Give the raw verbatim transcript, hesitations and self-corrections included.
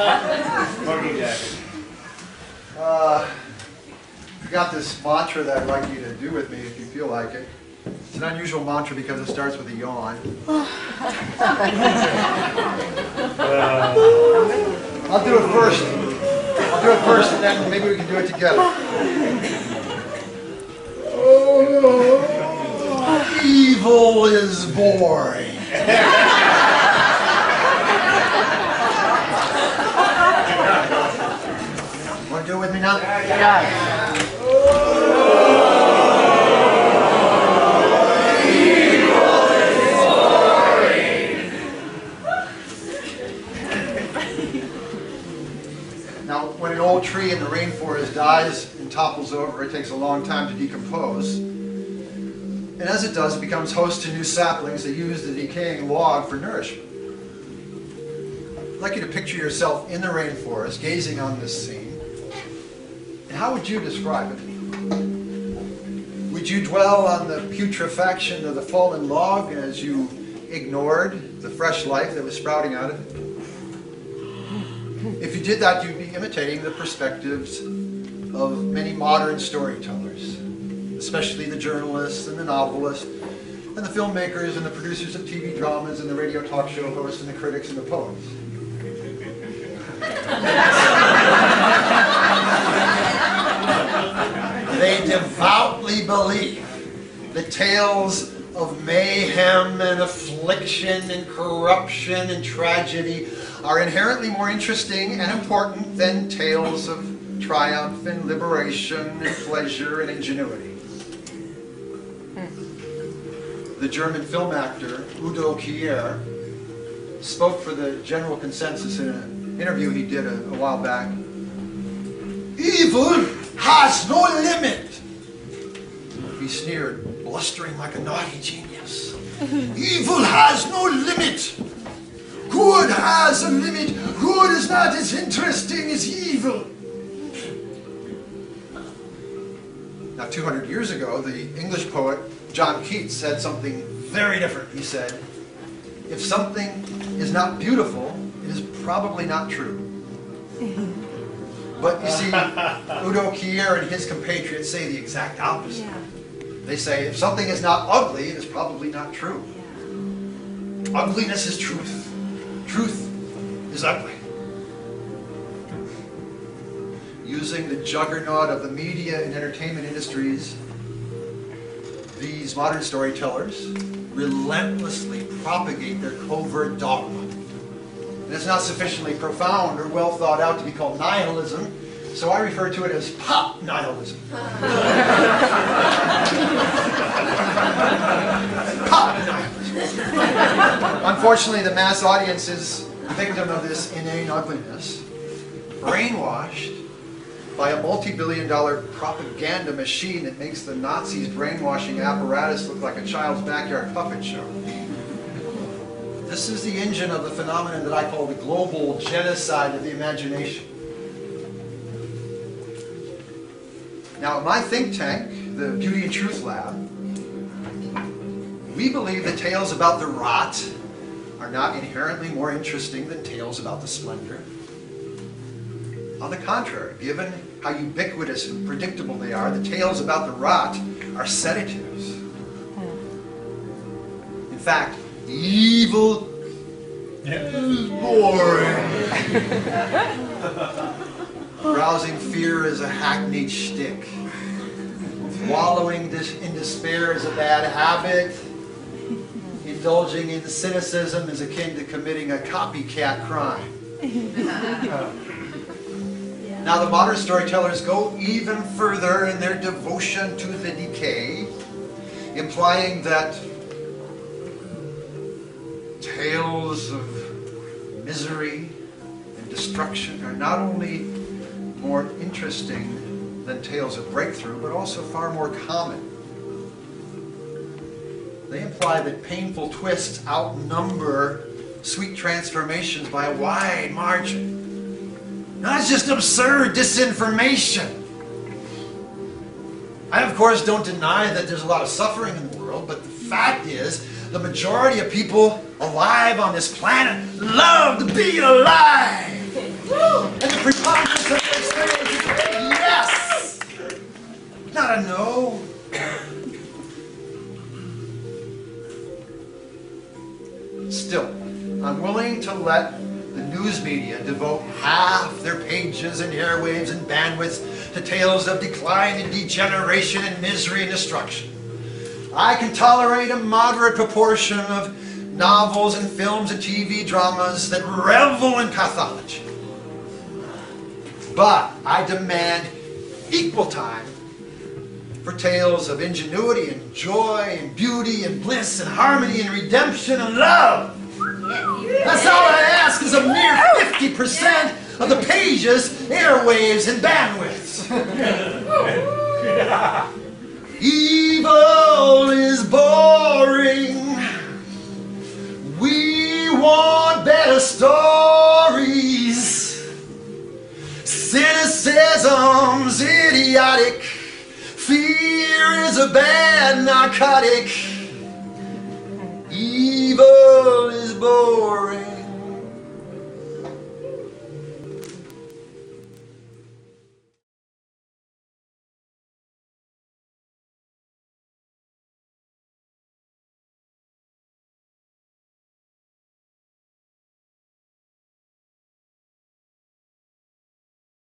Smoking jacket. Uh, I got this mantra that I'd like you to do with me if you feel like it. It's an unusual mantra because it starts with a yawn. uh, I'll do it first. I'll do it first and then maybe we can do it together. Oh, evil is boring. Want to do it with me now? Yeah. When an old tree in the rainforest dies and topples over, it takes a long time to decompose. And as it does, it becomes host to new saplings that use the decaying log for nourishment. I'd like you to picture yourself in the rainforest, gazing on this scene. And how would you describe it? Would you dwell on the putrefaction of the fallen log as you ignored the fresh life that was sprouting out of it? If you did that, you'd be imitating the perspectives of many modern storytellers, especially the journalists and the novelists and the filmmakers and the producers of T V dramas and the radio talk show hosts and the critics and the poets. They devoutly believe the tales of mayhem and affliction and corruption and tragedy are inherently more interesting and important than tales of triumph and liberation and pleasure and ingenuity. The German film actor Udo Kier spoke for the general consensus in an interview he did a, a while back. Evil has no limit. He sneered, blustering like a naughty genius. Evil has no limit. Good has a limit. Good is not as interesting as evil. Now, two hundred years ago, the English poet John Keats said something very different. He said, if something is not beautiful, it is probably not true. But you see, Udo Kier and his compatriots say the exact opposite. Yeah. They say, if something is not ugly, it is probably not true. Yeah. Ugliness is truth. Truth is ugly. Using the juggernaut of the media and entertainment industries, these modern storytellers relentlessly propagate their covert dogma. And it's not sufficiently profound or well thought out to be called nihilism, so I refer to it as pop nihilism. Pop nihilism. Unfortunately, the mass audience is a victim of this inane ugliness, brainwashed by a multi-billion dollar propaganda machine that makes the Nazis' brainwashing apparatus look like a child's backyard puppet show. This is the engine of the phenomenon that I call the global genocide of the imagination. Now, at my think tank, the Beauty and Truth Lab, we believe that tales about the rot are not inherently more interesting than tales about the splendor. On the contrary, given how ubiquitous and predictable they are, the tales about the rot are sedatives. In fact, evil is boring. Rousing fear is a hackneyed shtick. Wallowing in despair is a bad habit. Indulging in cynicism is akin to committing a copycat crime. Now the modern storytellers go even further in their devotion to the decay, implying that tales of misery and destruction are not only more interesting than tales of breakthrough, but also far more common. They imply that painful twists outnumber sweet transformations by a wide margin. Now, that's just absurd disinformation. I, of course, don't deny that there's a lot of suffering in the world, but the fact is, the majority of people alive on this planet love to be alive. And the preponderance of the experience is yes! Not a no. Still, I'm willing to let the news media devote half their pages and airwaves and bandwidths to tales of decline and degeneration and misery and destruction. I can tolerate a moderate proportion of novels and films and T V dramas that revel in pathology. But I demand equal time for tales of ingenuity and joy and beauty and bliss and harmony and redemption and love. That's all I ask, is a mere fifty percent of the pages, airwaves, and bandwidths. Evil is boring. We want better stories. Cynicism's idiotic. Fear is a bad narcotic. Evil is boring.